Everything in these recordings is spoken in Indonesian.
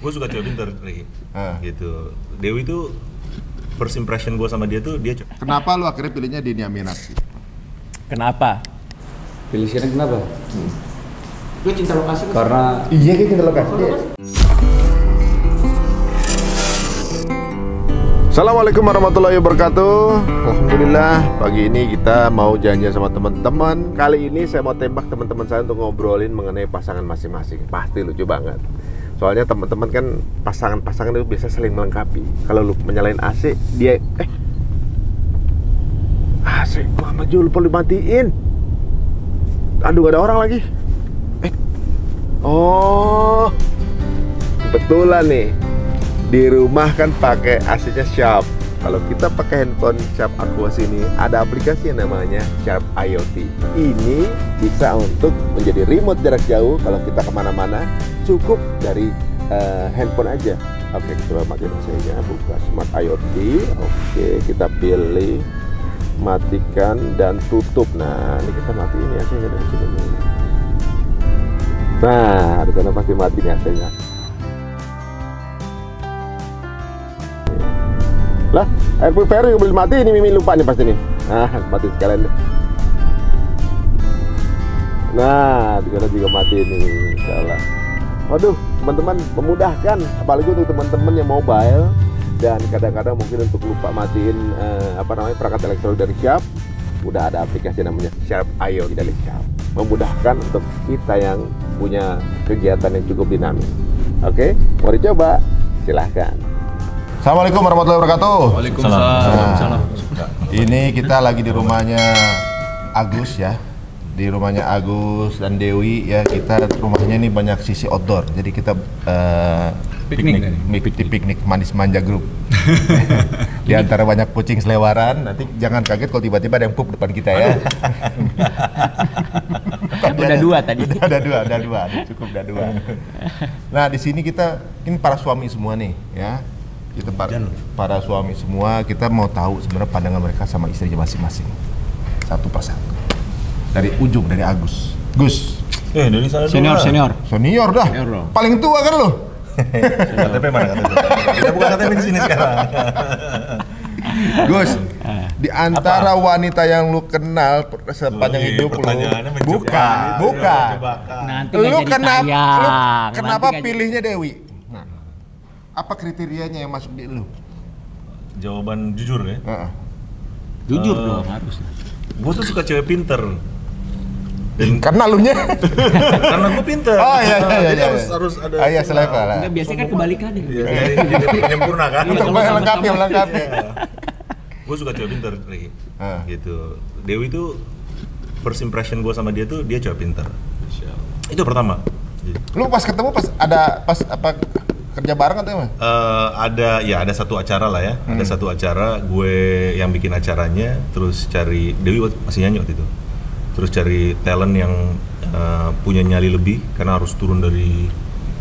Gue suka cewek pinter, Ricky. Gitu. Dewi tuh first impression gue sama dia tuh dia cewek. Kenapa lu akhirnya pilihnya Dhini Aminarti? Kenapa? Pilih Shiren kenapa? Gue cinta lokasi. Karena iya, gue cinta lokasi. Assalamualaikum warahmatullahi wabarakatuh. Alhamdulillah, pagi ini kita mau janjian sama teman-teman. Kali ini saya mau tembak teman-teman saya untuk ngobrolin mengenai pasangan masing-masing. Pasti lucu banget. Soalnya teman-teman kan pasangan-pasangan itu biasa saling melengkapi. Kalau lu menyalain AC, dia AC gua maju, lupa dimatiin. Aduh, ada orang lagi. Oh, kebetulan nih. Di rumah kan pakai AC-nya Sharp. Kalau kita pakai handphone Sharp Aquas ini, ada aplikasi yang namanya Sharp IoT. Ini bisa untuk menjadi remote jarak jauh. Kalau kita kemana-mana, cukup dari handphone aja. Oke, kita matiin AC-nya, buka Smart IoT. Oke, kita pilih matikan dan tutup. Nah, ini kita matiin AC-nya. Nah, di sana pasti matiin AC-nya. Lah, air purifier belum mati, ini Mimi lupa nih pasti nih. Nah, mati sekalian deh. Nah, juga mati nih, salah. Waduh, teman-teman, memudahkan apalagi untuk teman-teman yang mobile dan kadang-kadang mungkin untuk lupa matiin perangkat elektronik dari Sharp. Udah ada aplikasi namanya Sharp IoT dari Sharp. Memudahkan untuk kita yang punya kegiatan yang cukup dinamis. Oke, mau dicoba? Silahkan. Assalamualaikum warahmatullahi wabarakatuh. Waalaikumsalam. Ini kita lagi di rumahnya Agus ya. Di rumahnya Agus dan Dewi ya. Kita rumahnya ini banyak sisi outdoor. Jadi kita piknik manis manja grup. Di antara banyak kucing selewaran. Nanti jangan kaget kalau tiba-tiba ada yang pup depan kita ya. Udah dua. Nah, di sini kita ini para suami semua nih ya. Kita para suami semua, kita mau tahu sebenarnya pandangan mereka sama istrinya masing-masing. Satu persatu. Dari ujung, dari Agus. Gus. Dari sana senior dah. Senior. Paling tua kan lo? KTP mana KTP? Kita bukan KTP di sini sekarang. Gus, di antara wanita yang lu kenal sepanjang hidup lu, bukan. Lu kenapa pilihnya Dewi? Apa kriterianya yang masuk di lu? Jawaban jujur ya? Jujur dong harus. Gue tuh suka cewek pinter. Karena lu nya? Karena gue pinter. Oh iya. Jadi harus ada. Iya, selevel lah. Biasanya kan kebalikan ya. Jadi penyempurna kan? Untuk melengkapi. Gue suka cewek pinter, Ricky. Gitu. Dewi tuh first impression gue sama dia tuh dia cewek pinter. Itu pertama. Lu pas ketemu pas kerja bareng atau emang? Ada satu acara lah ya. Ada satu acara, gue yang bikin acaranya, terus cari Dewi masih nyanyi waktu itu. Terus cari talent yang punya nyali lebih, karena harus turun dari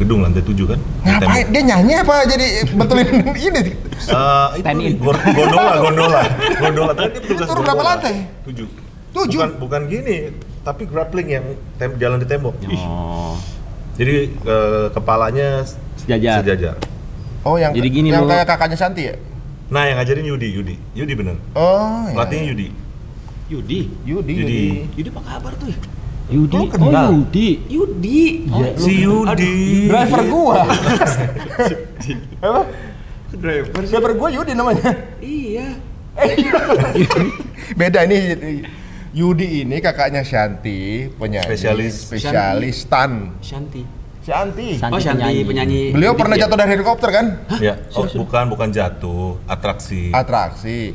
gedung lantai 7 kan. Ngapain? Dia nyanyi apa jadi betulin ini? Itu gondola. Tadi dia turun berapa lantai? 7. Bukan gini, tapi grappling yang jalan di tembok. Oh. Jadi kepalanya sejajar. Oh, yang jadi gini yang kayak kakaknya Shanti ya? Nah, yang ngajarin Yudi bener. Oh, iya. Pelatihnya Yudi apa kabar tuh? Yudi. Driver gua. Apa? Driver gua Yudi namanya? Iya. Beda ini. Yudi ini kakaknya Shanti, penyanyi spesialis stan. Shanti penyanyi. Beliau pernah jatuh dari helikopter kan? Iya. Oh, bukan jatuh, atraksi.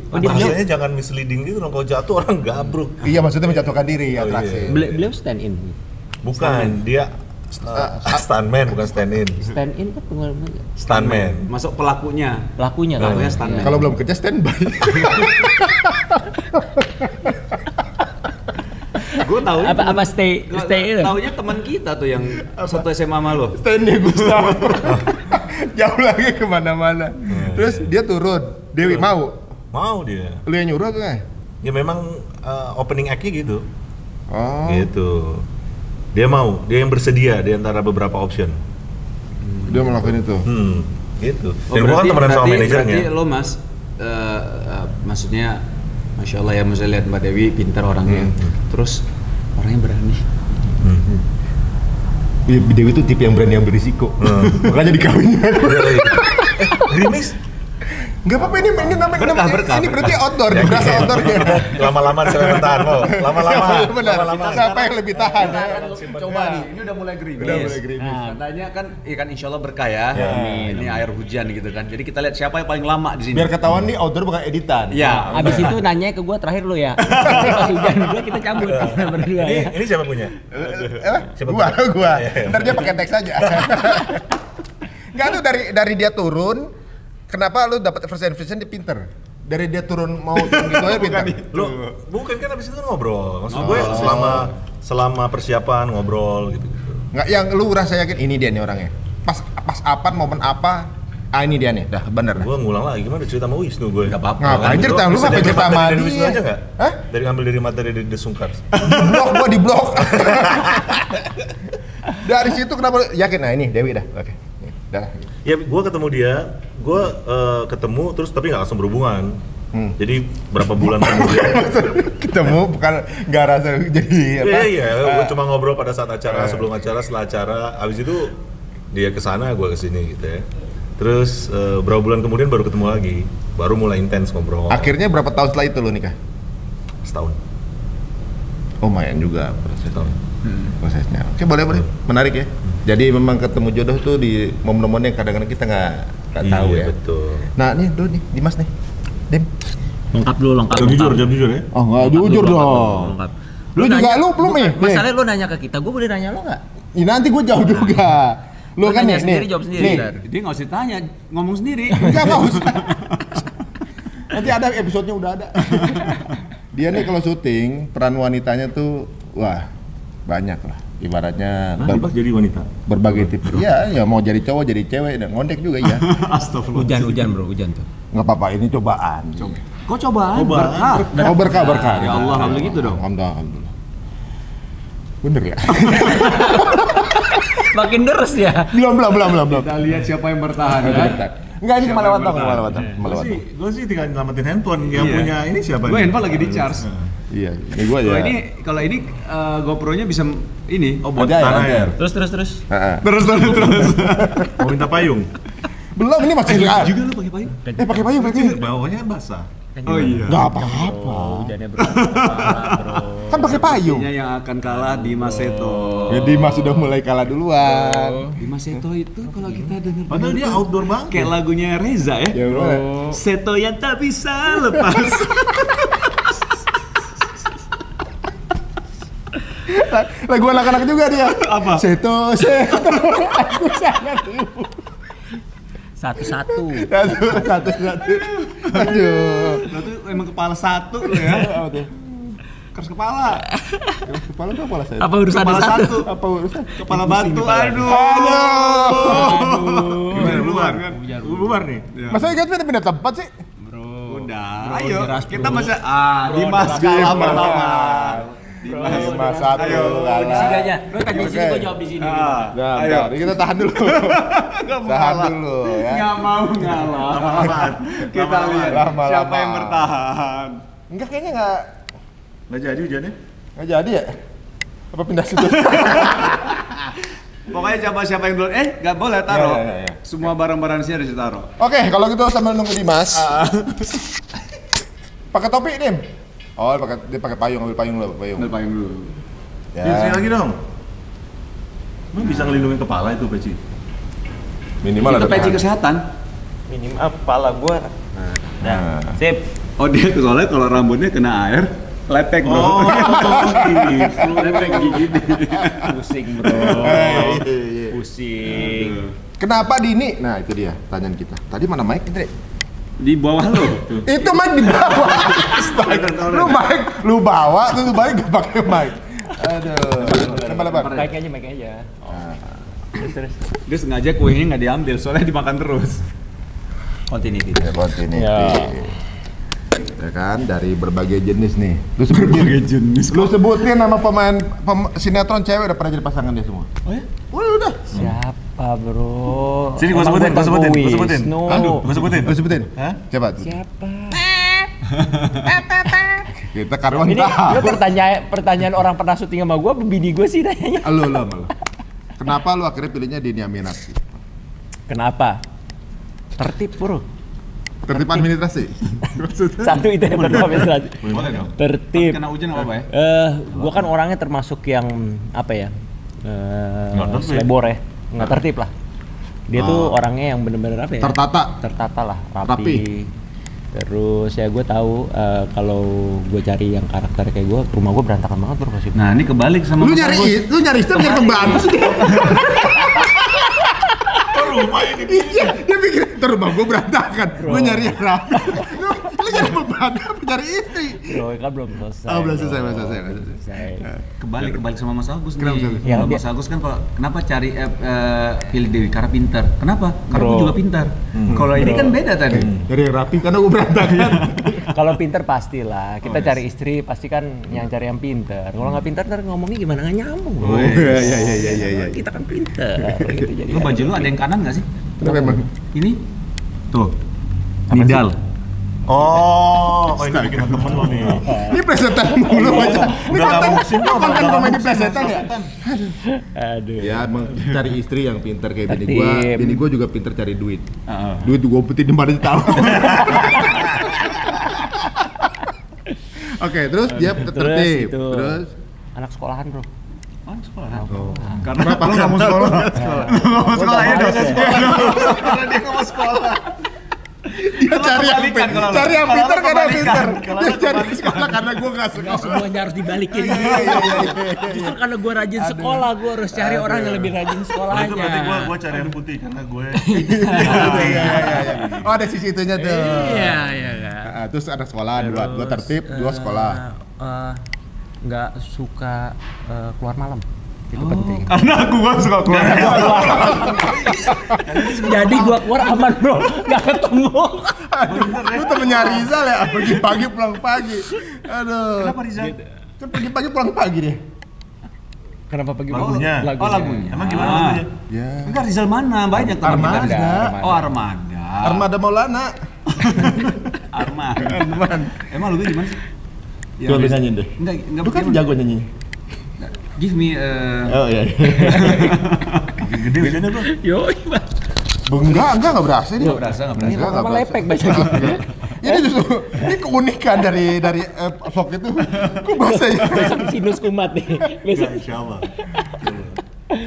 Maksudnya jangan misleading gitu dong, kalau jatuh orang gabruk. Iya, maksudnya menjatuhkan diri, atraksi. Beliau stand in. Bukan, dia stuntman, bukan stand in. Stand in kan pengalaman. Stuntman. Masuk pelakunya stuntman. Kalau belum kerja standby. Gue tahu apa stay itu. Taunya teman kita tuh yang satu SMA sama lo. Stanley Gustaf. Jauh lagi kemana-mana. Terus dia turun. Dewi mau dia. Lu yang nyuruh tuh kan? Ya memang opening act-nya gitu. Oh. Gitu. Dia yang bersedia di antara beberapa option. Dia melakukan itu. Gitu. Dan gua kan temenan sama manajernya. Berarti lo Mas maksudnya Masya Allah ya, misalnya lihat Mbak Dewi pintar orangnya. Terus orangnya berani. Dewi itu tipe yang berani, yang berisiko. Makanya dikawinin. Grimis. Gak apa-apa, ini namanya ini berarti outdoor, ya, berasa outdoornya. Lama-lama saya bertahan loh. Lama-lama. Siapa yang lebih tahan? Coba nih, ini udah mulai gerimis. Nah, tanya kan, ya kan Insya Allah berkah ya. Ini air hujan gitu kan. Jadi kita lihat siapa yang paling lama di sini. Biar ketahuan nih outdoor bukan editan. Ya. Abis itu nanya ke gua terakhir lo ya. Pas hujan gua kita cabut berdua. Ini siapa punya? Gua. Ntar dia pakai teks aja. Enggak tuh dari dia turun. Kenapa lu dapat first impression dia pinter? Dari dia turun mau gitu aja pinter? Lu bukan kan abis itu ngobrol. Maksud gue selama persiapan ngobrol gitu. Nggak yang lu rasa yakin ini dia nih orangnya. Pas apa momen apa? Ah ini dia nih. Dah bener. Gue ngulang lagi gimana cerita sama Wisnu gue. Enggak apa-apa. Ngapain cerita lu sampai cerita sama dia? Dari Wisnu aja enggak? Hah? Dari ngambil dari materi dari The Sungkars. Di blok. Dari situ kenapa yakin nah ini Dewi dah. Oke. Ya, gue ketemu dia, terus tapi nggak langsung berhubungan. Jadi berapa bulan kemudian ketemu, bukan nggak rasa jadi apa? Iya, gue cuma ngobrol pada saat acara, sebelum acara, setelah acara. Abis itu dia kesana, gue kesini gitu ya. Terus berapa bulan kemudian baru ketemu lagi, baru mulai intens ngobrol. Akhirnya berapa tahun setelah itu lo nikah? Setahun. Oh, lumayan juga prosesnya. Oke, boleh. Menarik ya. Jadi memang ketemu jodoh tuh di momen-momen yang kadang-kadang kita nggak tahu ya. Betul. Nah nih dulu nih Dimas nih, Dim. Lengkap. Jujur ya. Oh nggak jujur dong. Lengkap. Lu juga nanya, lu belum nih. Masalahnya lu nanya ke kita, gue boleh nanya lu nggak? Ya, nanti gue jawab juga. Lu kan nih. Sendiri jawab sendiri. Dia nggak usah tanya, ngomong sendiri. Nggak mau. Nanti ada episodenya udah ada. Dia nih kalau syuting peran wanitanya tuh wah banyak lah. Ibaratnya jadi wanita berbagai tipe. Iya, mau jadi cowok, jadi cewek, dan ngondek juga ya. Astagfirullah. Hujan tuh. Enggak apa-apa, ini cobaan. Kok cobaan? Berkah. Ya Allah, alhamdulillah gitu dong. Alhamdulillah. Bener ya? Makin deres ya? Belum. Kita lihat siapa yang bertahan ya. Enggak, ini melewatan. Gue sih tinggal nyelamatin handphone yang punya ini siapa? Gue handphone lagi di charge. Iya, ini gue aja. Kalau ini GoPro-nya bisa ini, buat tanah ya. Terus. Terus. Mau minta payung? Belum, ini masih lihat. Juga lu pakai payung? Pakai payung. Bawahnya basah. Oh iya. Gak apa-apa. Hujannya bro. Kan pakai payung. Ini yang akan kalah Dimas Seto. Ya Dimas sudah mulai kalah duluan. Dimas Seto itu kalau kita dengar. Padahal dia outdoor banget. Kayak lagunya Reza ya. Ya bro. Seto yang tak bisa lepas. Lagu anak-anak juga dia. Apa? Seto. Aku sangat ibu. Satu. Aduh. Itu emang kepala satu loh ya. Apa tuh? Keras kepala. Kepala saya. Apa urusan satu? Apa urusan? Kepala batu. Aduh. Bubar nih. Masa ingat pindah tempat sih? Bro. Udah. Ayo. Kita masih Dimas kalah pertama. Dimas ayo aja. Lu tanya di sini, gua jawab di sini. Ayo, kita tahan dulu. Tahan dulu ya. Enggak mau ngalah. Kita lihat siapa yang bertahan. Enggak kayaknya enggak jadi hujannya. Enggak jadi ya? Apa pindah situ? Pokoknya coba siapa yang duluan. Enggak boleh taruh. Semua barang-barangnya harus ditaruh. Oke, kalau gitu sambil nunggu Dimas. Pakai topi, Dim. Oh, dia pakai payung, ambil payung dulu. Ya. Sini lagi dong. Lu bisa ngelindungin kepala itu, peci. Minimal ada peci kesehatan. Minimal kepala gua. Nah. Sip. Oh, dia soalnya kalau rambutnya kena air, lepek, bro. Oh, gitu. Lepek gigi. Pusing, bro. Pusing. Kenapa Dini? Nah, itu dia tanyaan kita. Tadi mana mic, Dre? Di bawah lo. Itu mic di bawah. Astaga. Lu bawa, lu balik gak pakai mic. Aduh. Lebar. Mic aja. Terus. Dia sengaja kuenya nggak diambil soalnya dimakan terus. Continuity. Ya kan dari berbagai jenis nih. Lu sebutin nama pemain sinetron cewek udah pernah jadi pasangan dia semua. Oh ya? Udah. Siap. Siapa bro? Sini gue sebutin. Gue sebutin. Hah? Siapa? Kita karuan tahap. Ini pertanyaan orang pernah syuting sama gue, pembini gue sih nanyanya. Lo. Kenapa lo akhirnya pilihnya Dhini Aminarti? Kenapa? Tertib bro. Tertib administrasi? Satu itu yang pertama administrasi. Tertib. Kena hujan apa ya? Gue kan orangnya termasuk yang apa ya? Selebor ya. Nggak tertib lah. Dia tuh orangnya yang bener-bener apa ya? Tertata lah, rapi. Terus ya gue tahu kalau gue cari yang karakter kayak gue, rumah gue berantakan banget bro. Nah ini kebalik sama lu nyari istri biar pembantu sih. Rumah ini dia pikir rumah gue berantakan, gue nyari yang rapi. Lu nyari pembantu, nyari istri. Bro kan belum selesai. Oh belum selesai, selesai. Kebalik sama Mas Agus nih. Kalau Mas Agus kan kenapa cari pilih Dewi karena pintar? Kenapa? Karena gue juga pintar. Kalau ini kan beda tadi. Jadi rapi karena gue berantakan. Kalau pintar pastilah, kita cari istri pasti kan yang cari yang pintar. Kalau nggak pintar ntar ngomongnya gimana nggak nyambung. Oh iya. Kita kan pintar. Lo baju lo ada yang kanan nggak sih? Kenapa emang? Ini tuh nidal. Oh, ini bikinan temen lo nih. Ini presetan mulu aja. Ini konten komedi presetan ya? Aduh. Ya, cari istri yang pintar kayak bini gua. Bini gua juga pintar cari duit. Duit gua putih di mana tahu. Oke, terus dia tertib. Terus anak sekolahan, bro. Karena lo nggak mau sekolah. Karena dia nggak mau sekolah. Dia cari yang pinter karena pinter. Dia cari sekolah karena gue nggak sekolah. Semuanya harus dibalikin. Justru karena gue rajin sekolah, gue harus cari orang yang lebih rajin sekolahnya. Itu berarti gue cari yang putih karena gue. Oh ada sisi itunya tuh. Iya. Terus ada sekolah, dua tertib, dua sekolah. Nggak suka keluar malam itu penting karena aku gak suka keluar malam. Jadi gua keluar aman bro, nggak ketemu. Lu temennya Rizal ya, pagi-pagi pulang pagi. Aduh kenapa Rizal? Kan pagi-pagi pulang pagi deh. Kenapa pagi-pagi? Lagunya. Emang gimana lagunya? Ya. Enggak Rizal mana, banyak teman kita. Oh Armada Maulana. Arman. Emang lu gimana sih? Ya, coba nyanyiin deh. Enggak. Lu kan jago nyanyi. Give me oh iya. Gede bedanya tuh. Yoi, Mas. Enggak berasa nih. Enggak berasa. Ini sama lepek baca gitu. Ini justru ini keunikan dari vlog itu. Kok bahasanya besok sinus kumat nih. Besok insyaallah.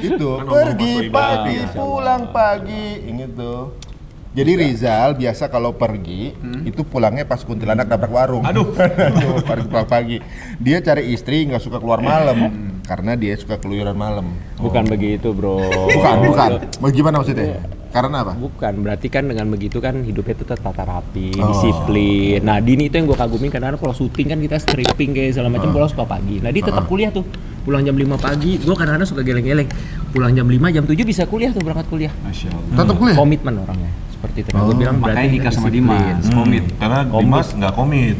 Itu pergi pagi, pulang pagi, inget tuh. Jadi Rizal biasa kalau pergi itu pulangnya pas kuntilanak nabrak warung. Aduh, pagi-pagi. Dia cari istri nggak suka keluar malam karena dia suka keluyuran malam. Bukan begitu bro. Bukan. Gimana maksudnya? Karena apa? Bukan, berarti kan dengan begitu kan hidupnya itu tertata rapi, disiplin. Nah Dhini itu yang gue kagumin karena kalau syuting kan kita stripping kayak segala macam pulang suka pagi. Nah dia tetap kuliah tuh, pulang jam 5 pagi. Gue kadang-kadang suka geleng-geleng, pulang jam 5, jam 7 bisa kuliah tuh, berangkat kuliah. Masya Allah. Tetap kuliah? Komitmen orangnya. Seperti itu, gue bilang berarti nikah sama Dimas, komit. Karena Dimas nggak komit.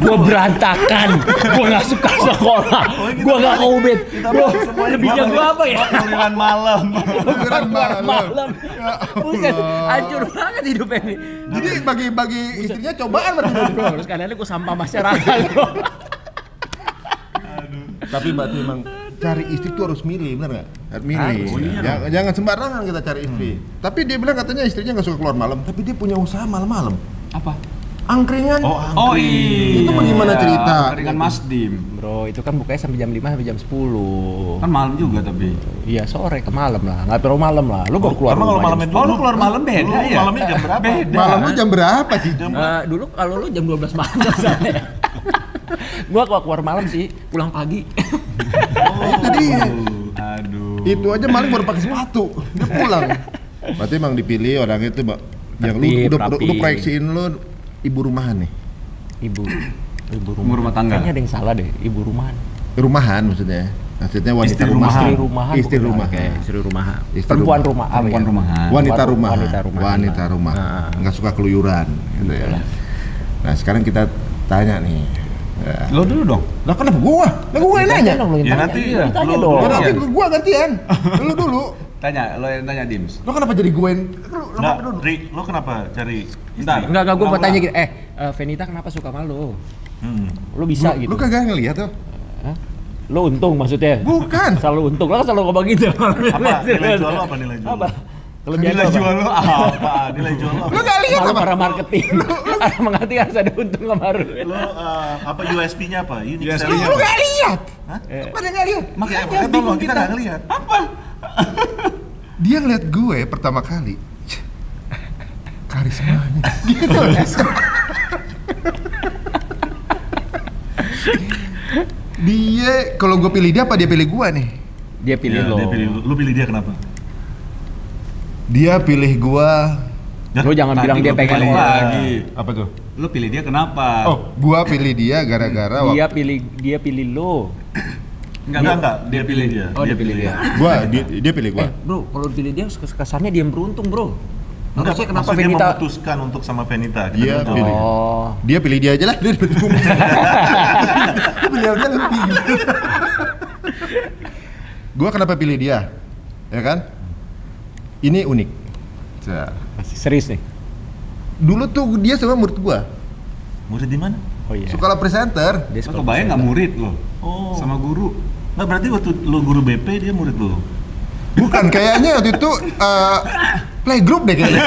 Gue berantakan, gue nggak suka sekolah, gue nggak komit. Bro, lebihnya gue apa ya? Keluyuran malam. Buset, hancur banget hidup ini. Jadi bagi istrinya cobaan bro. Terus kadang-kadang gue sampah masyarakat bro. Tapi berarti memang cari istri tuh harus milih, bener nggak? Harus milih. Jangan sembarangan kita cari istri. Tapi dia bilang katanya istrinya nggak suka keluar malam, tapi dia punya usaha malam-malam. Apa? Angkringan. Oh iya. Itu bagaimana cerita? Angkringan Mas Dim. Bro, itu kan bukanya sampai jam 5 sampai jam 10. Kan malam juga tapi. Iya, sore ke malam lah. Nggak perlu malam lah. Lu baru keluar. Karena kalau malam itu lu keluar malam beda ya. Malamnya jam berapa? Beda. Malamnya jam berapa sih? Dulu kalau lu jam 12 malam soalnya. Gua keluar malam sih, pulang pagi. Jadi, itu aja maling baru pakai sepatu, dia pulang. Berarti emang dipilih orang itu, Mbak. Yang lu proyeksiin lu ibu rumahan nih. Ibu rumah tangga. Kayaknya ada yang salah deh, ibu rumahan. Rumahan maksudnya. Maksudnya wanita rumahan. Istri rumahan. Perempuan rumahan. Wanita rumahan. Enggak suka keluyuran gitu ya. Nah, sekarang kita tanya nih. Ya. Lo dulu dong. Lah kenapa gua? Lah gua yang nanya. Ya nanti ya. Nanti gua gantian. Lo dulu. Tanya, lo yang tanya Dims. Lo kenapa jadi gue yang... lo kenapa cari istri? Enggak, gua mau tanya gitu. Fenita kenapa suka sama lo? Lo bisa gitu. Lo kagak ngeliat tuh? Lo untung maksudnya? Bukan. Selalu untung, lo kan selalu ngomong gitu. Apa? Nilai jual lo apa nilai jual lo? Nilai jual lo apa? Nilai jual lo? Lo gak lihat apa? Para marketing. Harus mengerti harus ada untung sama lo. Lo apa USP-nya apa? USP-nya apa? Lo gak lihat! Hah? Pada gak lihat? Makanya bingung kita gak ngeliat. Apa? Dia ngeliat gue pertama kali. Karismanya. Gitu ya? Dia, kalau gue pilih dia apa dia pilih gue nih? Dia pilih ya, lo. Dia pilih, lo pilih dia kenapa? Dia pilih gue. Lo jangan bilang dia pengen lagi. Apa tuh? Lo pilih dia kenapa? Oh, gue pilih dia gara-gara dia pilih lo. Enggak, dia pilih dia. Oh, dia pilih dia. Dia pilih gue. Bro, kalau pilih dia kesannya dia beruntung, bro. Enggak sih, kenapa Fenita memutuskan untuk sama Fenita? Dia pilih. Oh. Dia pilih dia aja lah. Dia lebih. Gua kenapa pilih dia? Ya kan? Ini unik. Serius nih. Dulu tuh dia sebenarnya murid gua. Murid di mana? Oh iya. Sekolah presenter. Dia kebayang enggak murid loh. Oh. Sama guru. Nah, berarti waktu lu guru BP dia murid lu. Bukan, kayaknya waktu itu playgroup deh kayaknya.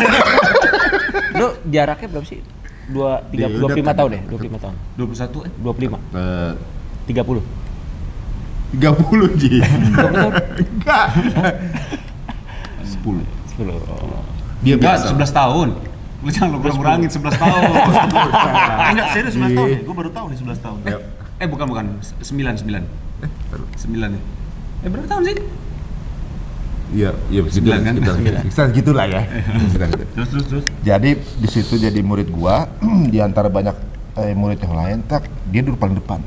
Lu jaraknya berapa sih? 25 tahun deh? 25 tahun 21 30 Ji? Enggak 10 dia biasa 11 tahun. Lu jangan lu kurang-kurangin 11 tahun. Enggak, serius 11 tahun ya? Gua baru tahu nih 11 tahun. Bukan 9 ya? Berapa tahun sih? Iya, sekitar gitulah ya. Terus. Jadi di situ jadi murid gua, di antara banyak murid yang lain, dia dulu paling depan.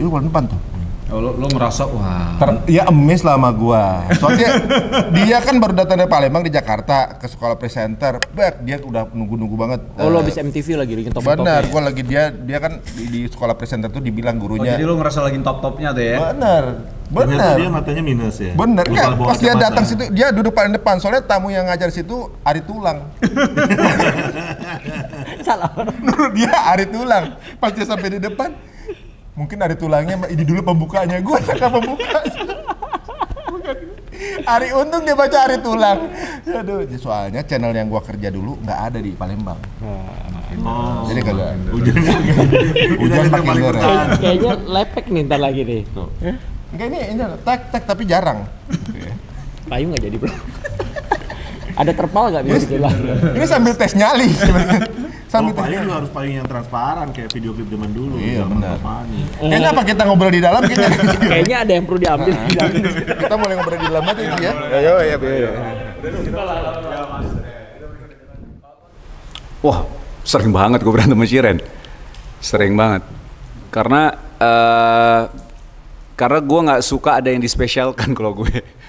Dia paling depan tuh. Oh, lo merasa wah. Ya amazed lah sama gua. Soalnya dia kan baru datang dari Palembang di Jakarta ke sekolah presenter. Dia udah nunggu-nunggu banget. Oh, lo habis MTV lagi bikin top-top. Benar, gua lagi dia kan di sekolah presenter tuh dibilang gurunya. Oh, jadi lo ngerasa lagi top-topnya tuh ya. Benar. Dia matanya minus ya. Benar kan? Pas dia datang situ dia duduk paling depan. Soalnya tamu yang ngajar situ Ari Tulang. Salah. Menurut dia Ari Tulang. Pas dia sampai di depan, mungkin Ari Tulangnya ini dulu pembukanya. Gue saka pembuka. Ari Untung dia baca Ari Tulang. Aduh, soalnya channel yang gua kerja dulu nggak ada di Palembang. Oh, jadi kagak. Hujan pakai goreng. Kayaknya lepek nih ntar lagi nih. Enggak ini tek tapi jarang. Payung nggak jadi bro. Ada terpal nggak bisa dibilang? Ini sambil tes nyali. Sambil tes nyali harus paling yang transparan kayak video klip zaman dulu. Iya benar. Kayaknya apa kita ngobrol di dalam? Kayaknya ada yang perlu diambil. Kita boleh ngobrol di dalam aja ya. Iya. Wah sering banget gue berantem sama Shiren. Sering banget. Karena gue nggak suka ada yang dispesialkan kalau gue.